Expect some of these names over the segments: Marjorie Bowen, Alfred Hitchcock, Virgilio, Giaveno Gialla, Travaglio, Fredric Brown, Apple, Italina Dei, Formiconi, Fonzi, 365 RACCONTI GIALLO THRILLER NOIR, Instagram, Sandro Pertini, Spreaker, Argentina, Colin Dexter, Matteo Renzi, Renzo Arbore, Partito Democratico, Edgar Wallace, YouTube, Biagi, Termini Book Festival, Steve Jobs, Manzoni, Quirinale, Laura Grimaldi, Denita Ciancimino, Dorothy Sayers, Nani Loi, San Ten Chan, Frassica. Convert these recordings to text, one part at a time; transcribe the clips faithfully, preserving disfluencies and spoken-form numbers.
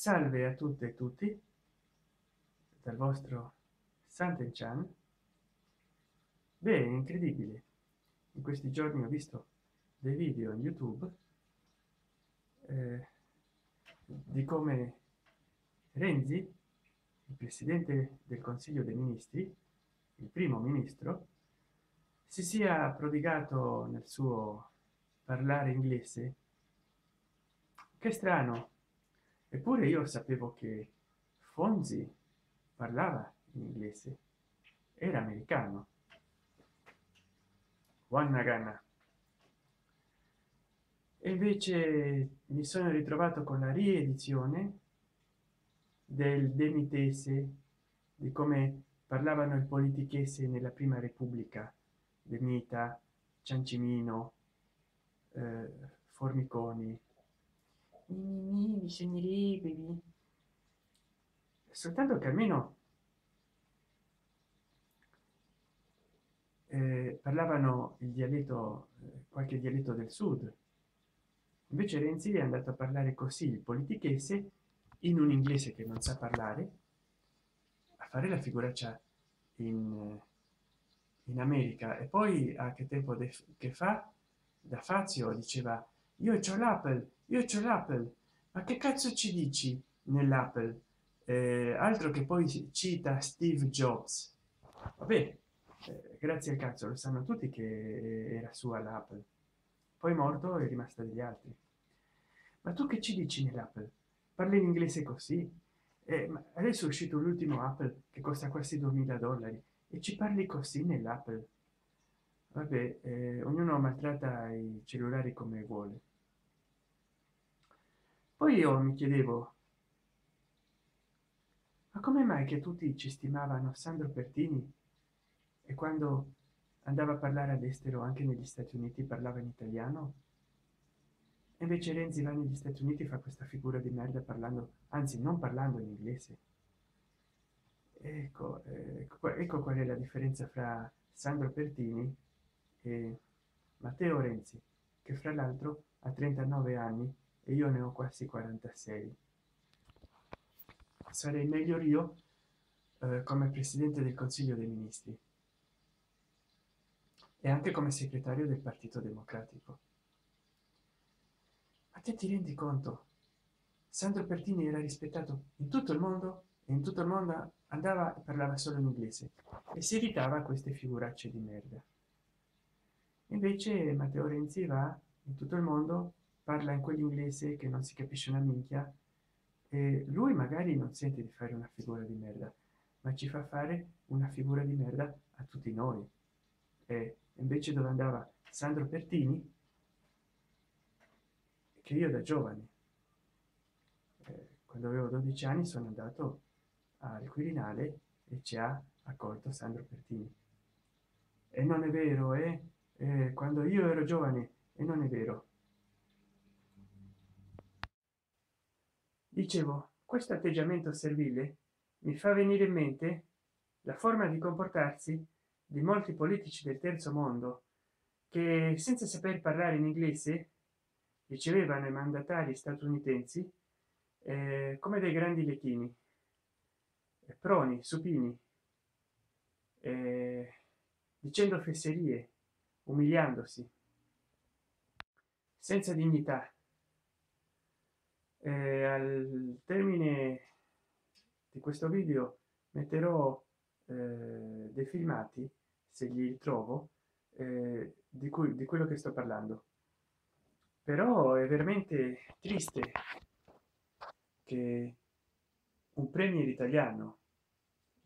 Salve a tutte e tutti dal vostro San Ten Chan. Beh, incredibile, in questi giorni ho visto dei video in YouTube eh, di come Renzi, il presidente del Consiglio dei Ministri, il primo ministro, si sia prodigato nel suo parlare inglese. Che strano, eppure io sapevo che Fonzi parlava in inglese, era americano. Wanagana. E invece mi sono ritrovato con la riedizione del demitese, di come parlavano il politichese nella prima repubblica: Denita Ciancimino, eh, Formiconi. Mi bisognerebbe soltanto che almeno eh, parlavano il dialetto, eh, qualche dialetto del sud. Invece Renzi è andato a parlare così il politichese, in un inglese che non sa parlare, a fare la figuraccia in, in America. E poi a che tempo de, che fa da Fazio diceva: io c'ho l'Apple, io c'ho l'Apple, ma che cazzo ci dici nell'Apple? Eh, altro che poi cita Steve Jobs. Vabbè, eh, grazie al cazzo, lo sanno tutti che era sua l'Apple, poi morto è rimasta degli altri. Ma tu che ci dici nell'Apple? Parli in inglese così? Eh, ma adesso è uscito l'ultimo Apple che costa quasi duemila dollari e ci parli così nell'Apple? Vabbè, eh, ognuno maltratta i cellulari come vuole. Poi io mi chiedevo: ma come mai che tutti ci stimavano Sandro Pertini e quando andava a parlare all'estero, anche negli Stati Uniti, parlava in italiano? E invece Renzi va negli Stati Uniti e fa questa figura di merda parlando, anzi non parlando, in inglese. Ecco, ecco, ecco qual è la differenza fra Sandro Pertini e Matteo Renzi, che fra l'altro ha trentanove anni e io ne ho quasi quarantasei. Sarei meglio io eh, come presidente del Consiglio dei Ministri e anche come segretario del Partito Democratico. Ma te ti rendi conto? Sandro Pertini era rispettato in tutto il mondo e in tutto il mondo andava e parlava solo in inglese e si evitava queste figuracce di merda. Invece Matteo Renzi va in tutto il mondo, parla in quell'inglese che non si capisce una minchia, e lui magari non sente di fare una figura di merda, ma ci fa fare una figura di merda a tutti noi. E invece dove andava Sandro Pertini, che io da giovane, eh, quando avevo dodici anni, sono andato al Quirinale e ci ha accolto Sandro Pertini. E non è vero, eh? Eh, quando io ero giovane. E non è vero. Dicevo, questo atteggiamento servile mi fa venire in mente la forma di comportarsi di molti politici del terzo mondo che, senza saper parlare in inglese, ricevevano i mandatari statunitensi eh, come dei grandi lechini, eh, proni, supini, eh, dicendo fesserie, umiliandosi, senza dignità. Eh, al termine di questo video metterò eh, dei filmati, se li trovo, eh, di cui di quello che sto parlando. Però è veramente triste che un premier italiano,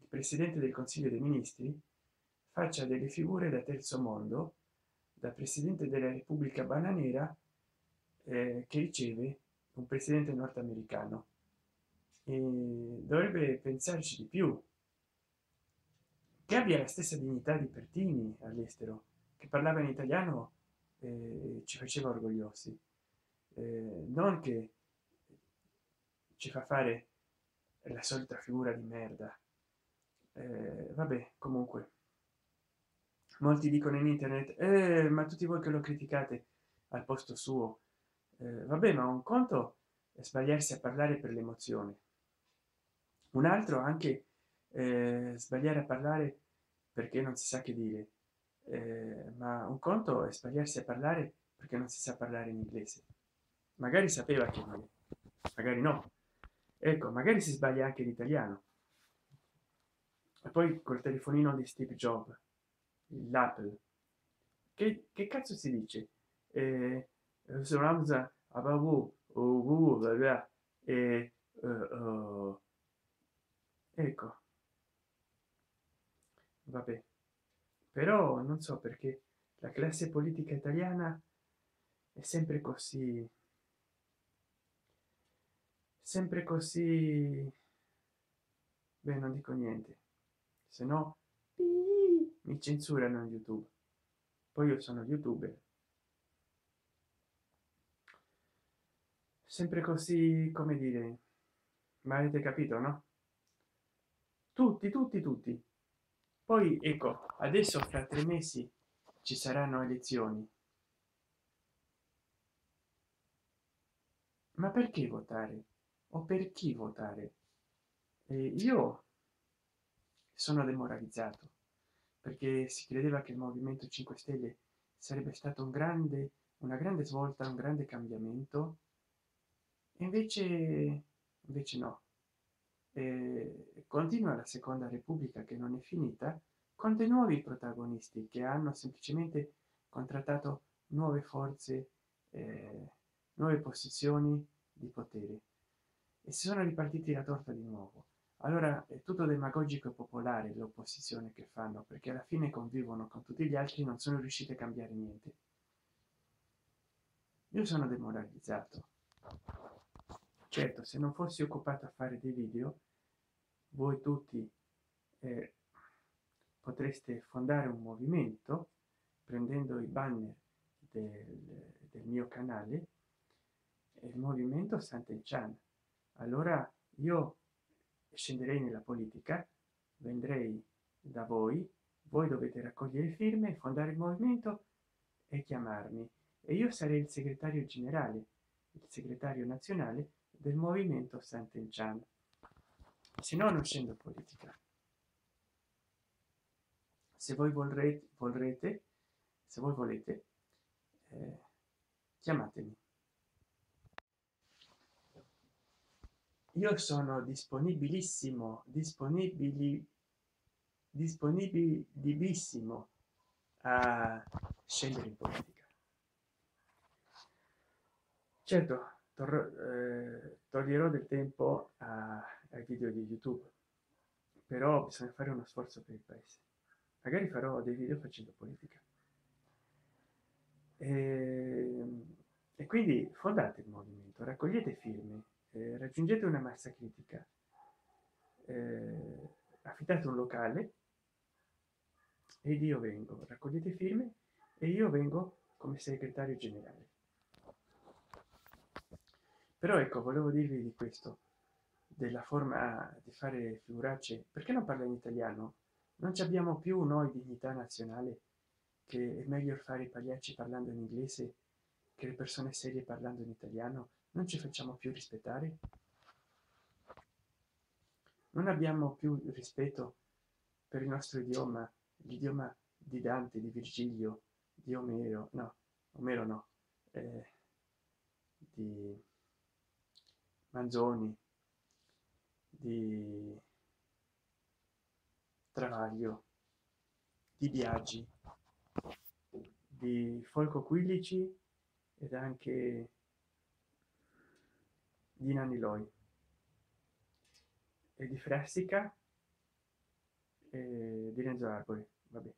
il presidente del Consiglio dei Ministri, faccia delle figure da terzo mondo, da presidente della Repubblica bananera eh, che riceve un presidente nordamericano. E dovrebbe pensarci di più, che abbia la stessa dignità di Pertini all'estero, che parlava in italiano e ci faceva orgogliosi, eh, non che ci fa fare la solita figura di merda. Eh, vabbè, comunque molti dicono in internet: eh, ma tutti voi che lo criticate al posto suo. Eh, vabbè, ma un conto sbagliarsi a parlare per l'emozione, un altro anche eh, sbagliare a parlare perché non si sa che dire, eh, ma un conto è sbagliarsi a parlare perché non si sa parlare in inglese, magari sapeva che non è, magari no, ecco, magari si sbaglia anche l'italiano. E poi col telefonino di Steve Jobs, l'Apple, che, che cazzo si dice? Eh, se non usa abavu o e ecco, vabbè, però non so perché la classe politica italiana è sempre così, sempre così. Beh, non dico niente, se no mi censurano YouTube, poi io sono youtuber, sempre così, come dire, ma avete capito, no? Tutti tutti tutti. Poi ecco, adesso fra tre mesi ci saranno elezioni, ma perché votare o per chi votare? E io sono demoralizzato, perché si credeva che il Movimento cinque stelle sarebbe stato un grande, una grande svolta, un grande cambiamento, e invece invece no, e continua la Seconda Repubblica che non è finita, con dei nuovi protagonisti che hanno semplicemente contrattato nuove forze, eh, nuove posizioni di potere, e si sono ripartiti la torta di nuovo. Allora è tutto demagogico e popolare l'opposizione che fanno, perché alla fine convivono con tutti gli altri, non sono riusciti a cambiare niente. Io sono demoralizzato. Certo, se non fossi occupato a fare dei video, voi tutti eh, potreste fondare un movimento prendendo i banner del, del mio canale, il movimento San Ten Chan. Allora io scenderei nella politica, vendrei da voi, voi dovete raccogliere firme, fondare il movimento e chiamarmi, e io sarei il segretario generale, il segretario nazionale del movimento San Ten Chan. Se no non scendo in politica. Se voi vorrete, vorrete se voi volete, eh, chiamatemi. Io sono disponibilissimo, disponibili, disponibilissimo a scendere in politica. Certo, eh, toglierò del tempo a, ai video di YouTube, però bisogna fare uno sforzo per il paese. Magari farò dei video facendo politica. E, e quindi fondate il movimento, raccogliete firme. Eh, raggiungete una massa critica, eh, affittate un locale ed io vengo, raccogliete firme e io vengo come segretario generale. Però ecco, volevo dirvi di questo, della forma di fare figuracce, perché non parla in italiano? Non ci abbiamo più noi dignità nazionale, che è meglio fare i pagliacci parlando in inglese che le persone serie parlando in italiano? Non ci facciamo più rispettare, non abbiamo più rispetto per il nostro idioma, l'idioma di Dante, di Virgilio, di Omero, no, Omero no, eh, di Manzoni, di Travaglio, di Biagi, di Folco Quillici ed anche di Nani Loi e di Frassica e di Renzo Arbore. Vabbè,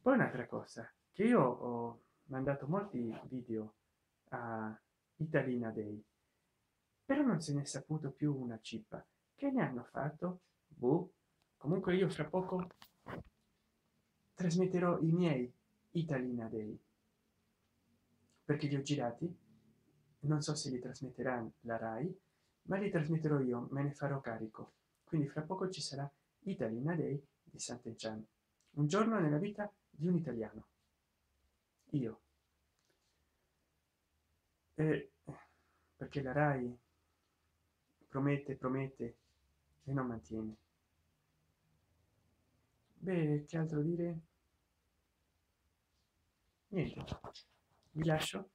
poi un'altra cosa, che io ho mandato molti video a Italina Dei, però non se ne è saputo più una cippa. Che ne hanno fatto? Boh. Comunque io fra poco trasmetterò i miei Italina Dei, perché li ho girati, non so se li trasmetterà la RAI, ma li trasmetterò io, me ne farò carico. Quindi fra poco ci sarà Italina Dei di San Ten Chan, un giorno nella vita di un italiano. Io, eh, perché la RAI promette, promette e non mantiene. Beh, che altro dire? Niente, vi lascio,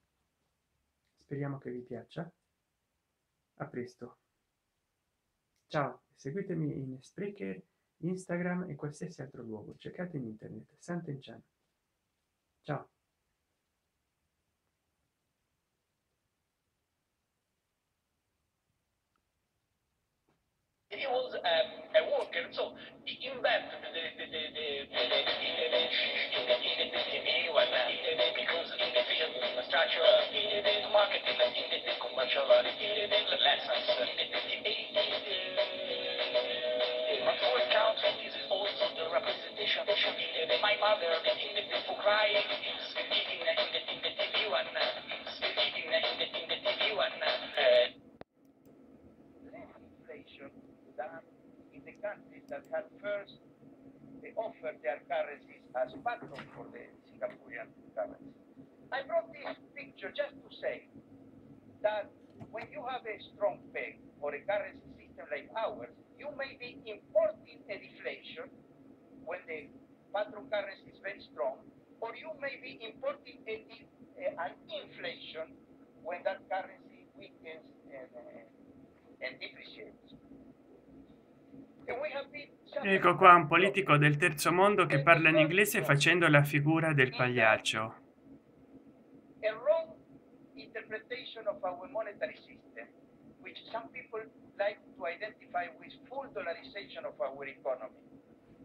speriamo che vi piaccia, a presto, ciao. Seguitemi in Spreaker, Instagram e qualsiasi altro luogo, cercate in internet San Ten Chan. Ciao. It was um, a worker, so the invent the the the the the because in the field of the structure, in the marketing, in the commercial, in the lessons, in the debate. But for council, this is also the representation. My mother, in the for crying, is speaking in the in the T V one, speaking in the in the T V one. Legislation. In the countries that had first they offered their currencies as backdrop for the Singaporean currency. I brought this picture just to say that when you have a strong peg or a currency system like ours, you may be importing a deflation when the backdrop currency is very strong, or you may be importing a, a, an inflation when that currency weakens and, uh, and depreciates. Ecco qua un politico del terzo mondo che parla in inglese facendo la figura del pagliaccio. A wrong interpretation of our monetary system, which some people like to identify with full dollarization of our economy,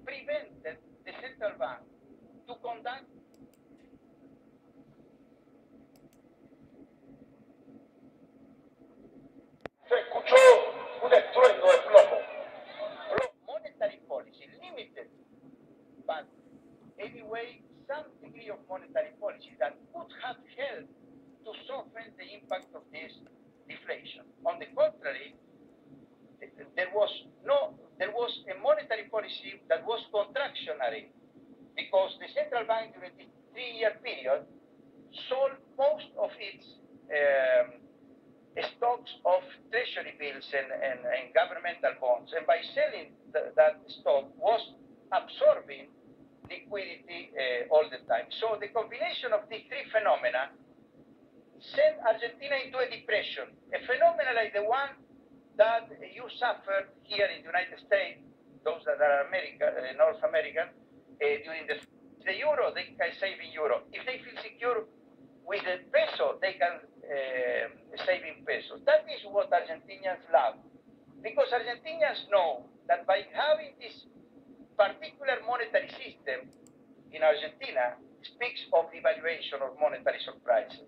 prevented the central bank to conduct. But anyway, some degree of monetary policy that would have helped to soften the impact of this deflation. On the contrary, there was no, there was a monetary policy that was contractionary because the central bank during the three-year period sold most of its um, stocks of treasury bills and, and, and governmental bonds, and by selling the, that stock was absorbing liquidity uh, all the time. So the combination of these three phenomena sent Argentina into a depression, a phenomenon like the one that you suffered here in the United States, those that are America, uh, North American, uh, during the, the euro, they can save in euro. If they feel secure with the peso, they can uh, save in pesos. That is what Argentinians love, because Argentinians know that by having this particular monetary system in Argentina speaks of devaluation or monetary surprises.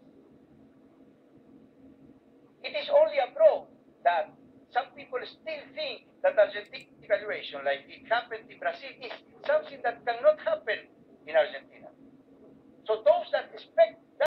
It is only abroad that some people still think that Argentine devaluation, like it happened in Brazil, is something that cannot happen in Argentina. So those that expect that